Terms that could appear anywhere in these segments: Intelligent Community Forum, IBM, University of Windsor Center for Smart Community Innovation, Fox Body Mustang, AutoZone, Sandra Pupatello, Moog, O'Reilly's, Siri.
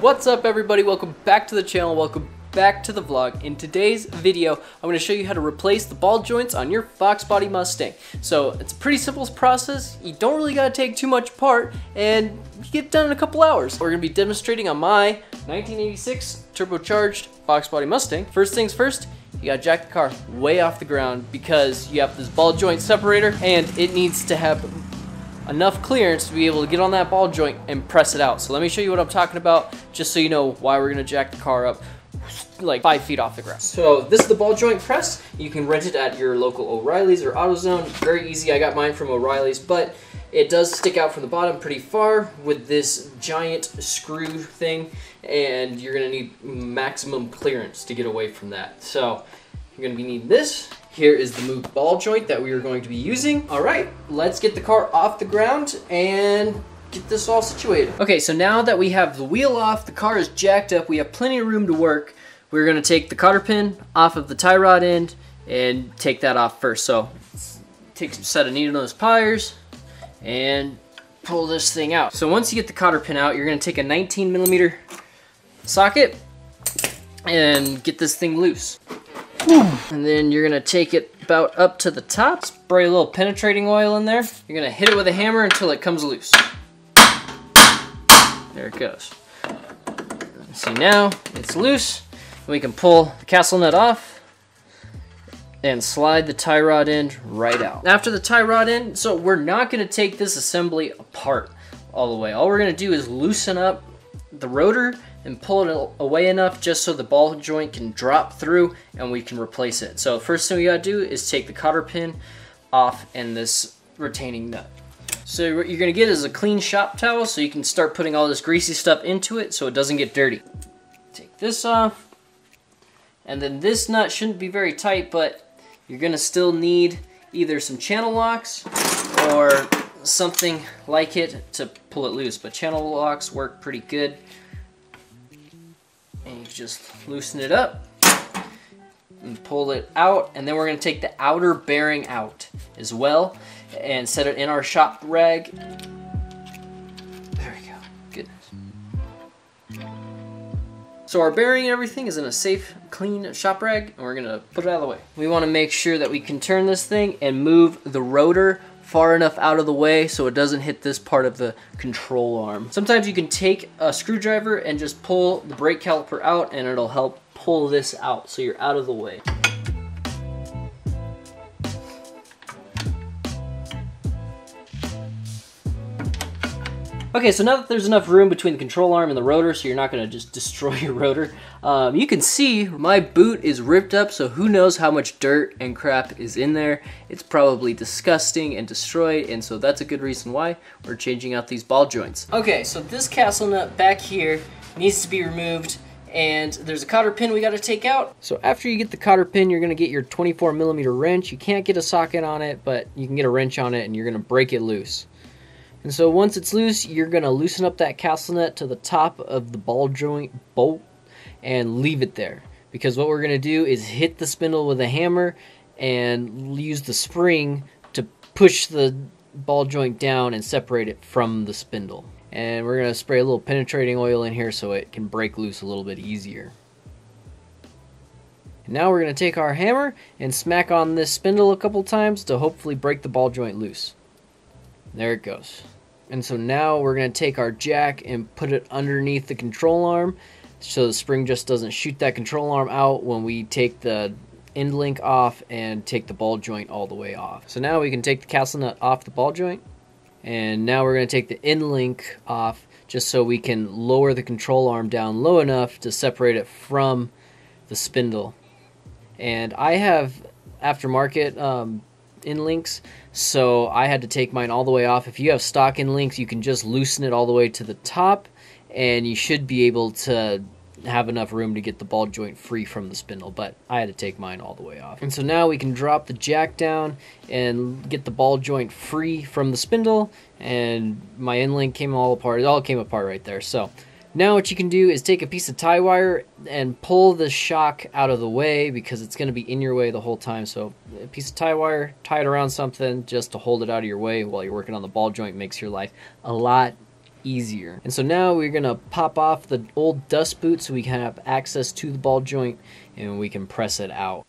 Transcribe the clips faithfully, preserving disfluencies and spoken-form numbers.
What's up everybody, welcome back to the channel, welcome back to the vlog. In today's video, I'm going to show you how to replace the ball joints on your Fox Body Mustang. So it's a pretty simple process, you don't really got to take too much part, and you get done in a couple hours. We're going to be demonstrating on my nineteen eighty-six turbocharged Fox Body Mustang. First things first, you got to jack the car way off the ground because you have this ball joint separator and it needs to have enough clearance to be able to get on that ball joint and press it out. So let me show you what I'm talking about just so you know why we're gonna jack the car up like five feet off the ground. So this is the ball joint press. You can rent it at your local O'Reilly's or AutoZone. Very easy, I got mine from O'Reilly's, but it does stick out from the bottom pretty far with this giant screw thing, and you're gonna need maximum clearance to get away from that. So you're gonna be needing this. Here is the Moog ball joint that we are going to be using. All right, let's get the car off the ground and get this all situated. Okay, so now that we have the wheel off, the car is jacked up, we have plenty of room to work. We're gonna take the cotter pin off of the tie rod end and take that off first. So take a set of needle nose pliers and pull this thing out. So once you get the cotter pin out, you're gonna take a nineteen millimeter socket and get this thing loose. And then you're gonna take it about up to the top, spray a little penetrating oil in there. You're gonna hit it with a hammer until it comes loose. There it goes. See, now it's loose. We can pull the castle nut off and slide the tie rod end right out. After the tie rod end, so we're not gonna take this assembly apart all the way. All we're gonna do is loosen up the rotor and pull it away enough just so the ball joint can drop through and we can replace it. So first thing we gotta do is take the cotter pin off and this retaining nut. So what you're gonna get is a clean shop towel so you can start putting all this greasy stuff into it so it doesn't get dirty. Take this off, and then this nut shouldn't be very tight, but you're gonna still need either some channel locks or something like it to pull it loose, but channel locks work pretty good. And you just loosen it up and pull it out, and then we're going to take the outer bearing out as well and set it in our shop rag. There we go. Goodness. So our bearing and everything is in a safe, clean shop rag, and we're going to put it out of the way. We want to make sure that we can turn this thing and move the rotor far enough out of the way so it doesn't hit this part of the control arm. Sometimes you can take a screwdriver and just pull the brake caliper out and it'll help pull this out so you're out of the way. Okay, so now that there's enough room between the control arm and the rotor so you're not gonna just destroy your rotor, um, you can see my boot is ripped up, so who knows how much dirt and crap is in there. It's probably disgusting and destroyed, and so that's a good reason why we're changing out these ball joints. Okay, so this castle nut back here needs to be removed, and there's a cotter pin we gotta take out. So after you get the cotter pin, you're gonna get your twenty-four millimeter wrench. You can't get a socket on it, but you can get a wrench on it and you're gonna break it loose. And so once it's loose, you're gonna loosen up that castle nut to the top of the ball joint bolt and leave it there. Because what we're gonna do is hit the spindle with a hammer and use the spring to push the ball joint down and separate it from the spindle. And we're gonna spray a little penetrating oil in here so it can break loose a little bit easier. And now we're gonna take our hammer and smack on this spindle a couple times to hopefully break the ball joint loose. There it goes. And so now we're going to take our jack and put it underneath the control arm so the spring just doesn't shoot that control arm out when we take the end link off and take the ball joint all the way off. So now we can take the castle nut off the ball joint, and now we're going to take the end link off just so we can lower the control arm down low enough to separate it from the spindle. And I have aftermarket um, end links, so I had to take mine all the way off. If you have stock end links, you can just loosen it all the way to the top and you should be able to have enough room to get the ball joint free from the spindle, but I had to take mine all the way off. And so now we can drop the jack down and get the ball joint free from the spindle, and my end link came all apart. It all came apart right there. So now what you can do is take a piece of tie wire and pull the shock out of the way because it's going to be in your way the whole time. So a piece of tie wire, tie it around something just to hold it out of your way while you're working on the ball joint, makes your life a lot easier. And so now we're gonna pop off the old dust boot so we can have access to the ball joint and we can press it out.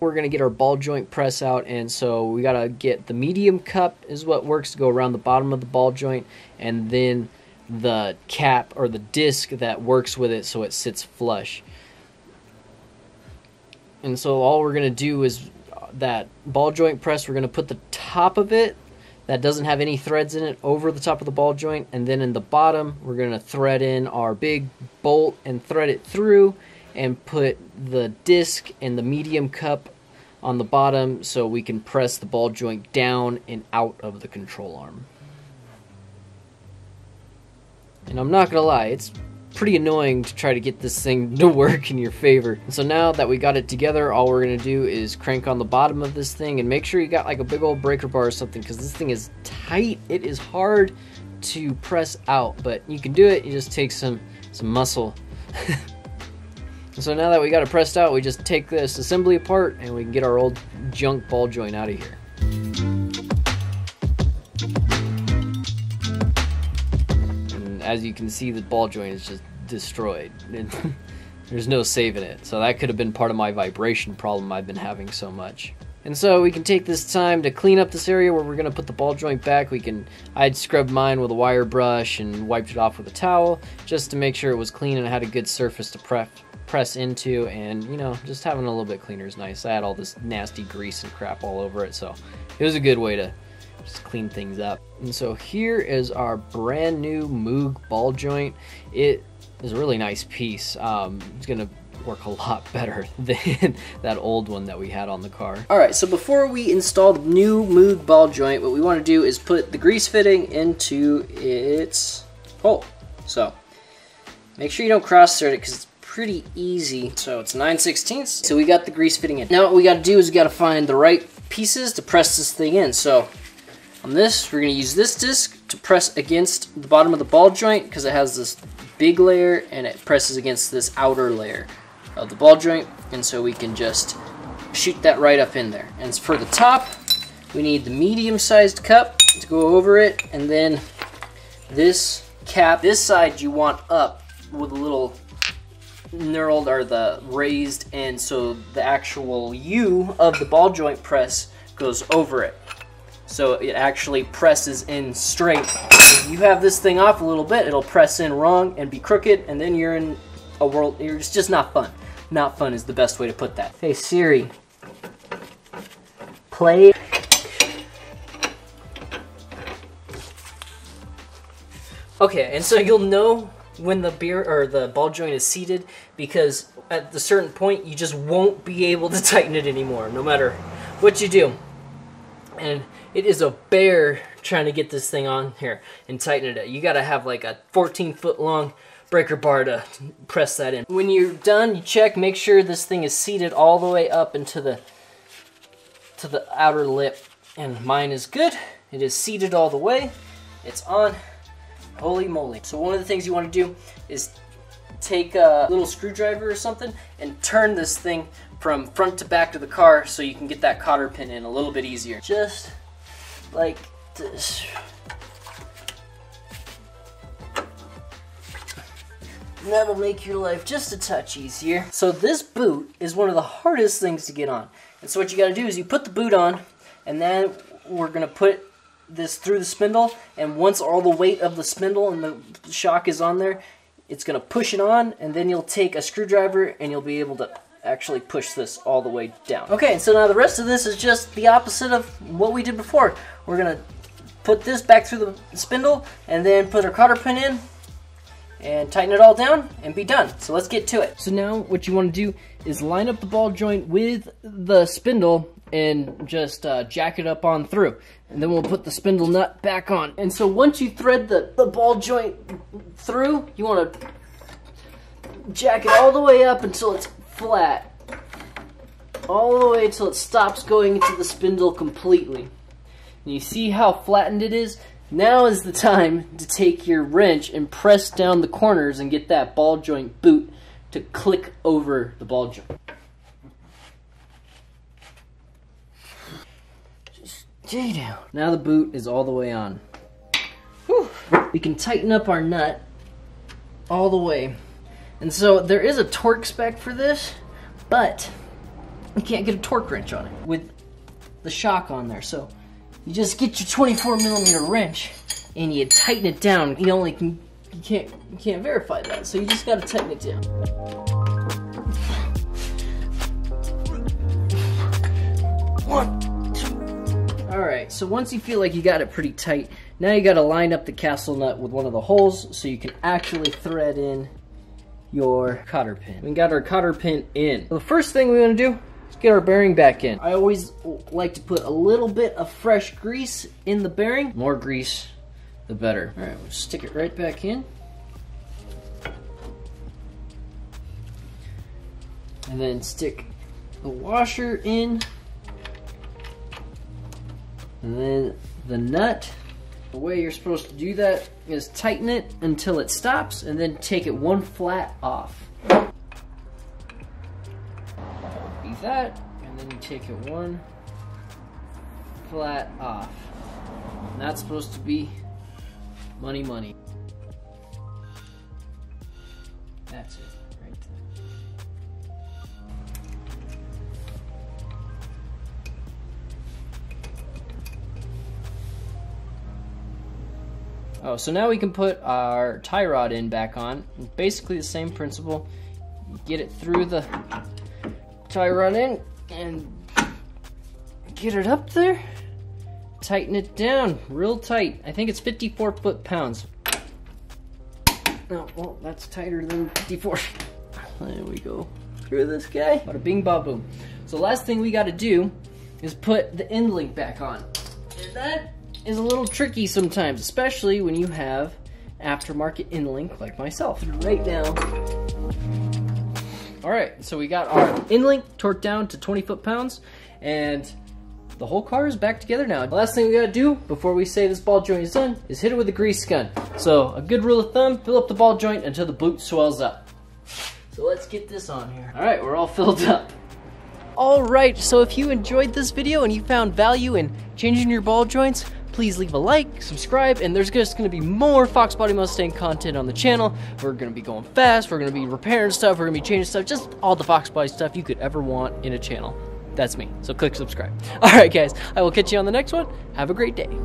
We're gonna get our ball joint press out, and so we gotta get the medium cup is what works to go around the bottom of the ball joint, and then the cap or the disc that works with it so it sits flush. And so all we're gonna do is that ball joint press, we're gonna put the top of it that doesn't have any threads in it over the top of the ball joint, and then in the bottom we're gonna thread in our big bolt and thread it through and put the disc and the medium cup on the bottom so we can press the ball joint down and out of the control arm. And I'm not gonna lie, it's pretty annoying to try to get this thing to work in your favor. And so now that we got it together, all we're gonna do is crank on the bottom of this thing and make sure you got like a big old breaker bar or something, because this thing is tight. It is hard to press out, but you can do it. You just take some some muscle. So now that we got it pressed out, we just take this assembly apart and we can get our old junk ball joint out of here. And as you can see, the ball joint is just destroyed. There's no saving it. So that could have been part of my vibration problem I've been having so much. And so we can take this time to clean up this area where we're going to put the ball joint back. We can, I'd scrubbed mine with a wire brush and wiped it off with a towel just to make sure it was clean and had a good surface to prep. press into, and you know, just having a little bit cleaner is nice. I had all this nasty grease and crap all over it, so it was a good way to just clean things up. And so here is our brand new Moog ball joint. It is a really nice piece. Um, it's gonna work a lot better than that old one that we had on the car. Alright, so before we install the new Moog ball joint, what we want to do is put the grease fitting into its hole. So make sure you don't cross thread it, because it's pretty easy. So it's nine sixteenths. So we got the grease fitting in. Now what we got to do is we got to find the right pieces to press this thing in. So on this, we're going to use this disc to press against the bottom of the ball joint, because it has this big layer and it presses against this outer layer of the ball joint. And so we can just shoot that right up in there. And for the top, we need the medium-sized cup to go over it. And then this cap, this side you want up with a little knurled or the raised, and so the actual U of the ball joint press goes over it, so it actually presses in straight. If you have this thing off a little bit, it'll press in wrong and be crooked, and then you're in a world. It's just not fun. Not fun is the best way to put that. Hey Siri, play. Okay, and so you'll know when the beer or the ball joint is seated, because at a certain point you just won't be able to tighten it anymore no matter what you do, and it is a bear trying to get this thing on here and tighten it. You got to have like a fourteen foot long breaker bar to press that in. When you're done, you check, make sure this thing is seated all the way up into the to the outer lip, and mine is good. It is seated all the way. It's on. Holy moly. So one of the things you want to do is take a little screwdriver or something and turn this thing from front to back to the car so you can get that cotter pin in a little bit easier. Just like this. And that'll make your life just a touch easier. So this boot is one of the hardest things to get on. And so what you got to do is you put the boot on, and then we're going to put this through the spindle, and once all the weight of the spindle and the shock is on there, it's going to push it on, and then you'll take a screwdriver and you'll be able to actually push this all the way down. Okay, so now the rest of this is just the opposite of what we did before. We're going to put this back through the spindle and then put our cotter pin in and tighten it all down and be done. So let's get to it. So now what you want to do is line up the ball joint with the spindle and just uh, jack it up on through. And then we'll put the spindle nut back on. And so once you thread the, the ball joint through, you want to jack it all the way up until it's flat. All the way until it stops going into the spindle completely. And you see how flattened it is? Now is the time to take your wrench and press down the corners and get that ball joint boot to click over the ball joint. Just stay down. Now the boot is all the way on. Whew. we can tighten up our nut all the way. And so there is a torque spec for this, but you can't get a torque wrench on it with the shock on there. So you just get your twenty-four millimeter wrench and you tighten it down. You only can, you can't, you can't verify that. So you just gotta tighten it down. Alright, so once you feel like you got it pretty tight, now you gotta line up the castle nut with one of the holes so you can actually thread in your cotter pin. We got our cotter pin in. So the first thing we wanna do is get our bearing back in. I always like to put a little bit of fresh grease in the bearing. More grease, the better. Alright, we'll stick it right back in. And then stick the washer in. And then the nut, the way you're supposed to do that is tighten it until it stops and then take it one flat off. That would be that, and then you take it one flat off. And that's supposed to be money money. That's it. Oh, so now we can put our tie rod in back on. Basically the same principle. Get it through the tie rod in and get it up there. Tighten it down real tight. I think it's fifty-four foot-pounds. No, well, that's tighter than fifty-four. There we go. Through this guy. Bada bing, ba boom. So last thing we gotta do is put the end link back on. And that is a little tricky sometimes, especially when you have aftermarket end link like myself right now. All right, so we got our end link torqued down to twenty foot-pounds and the whole car is back together now. The last thing we gotta do before we say this ball joint is done is hit it with a grease gun. So a good rule of thumb, fill up the ball joint until the boot swells up. So let's get this on here. All right, we're all filled up. All right, so if you enjoyed this video and you found value in changing your ball joints, please leave a like, subscribe, and there's just gonna be more Fox Body Mustang content on the channel. We're gonna be going fast, we're gonna be repairing stuff, we're gonna be changing stuff, just all the Fox Body stuff you could ever want in a channel. That's me, so click subscribe. All right, guys, I will catch you on the next one. Have a great day.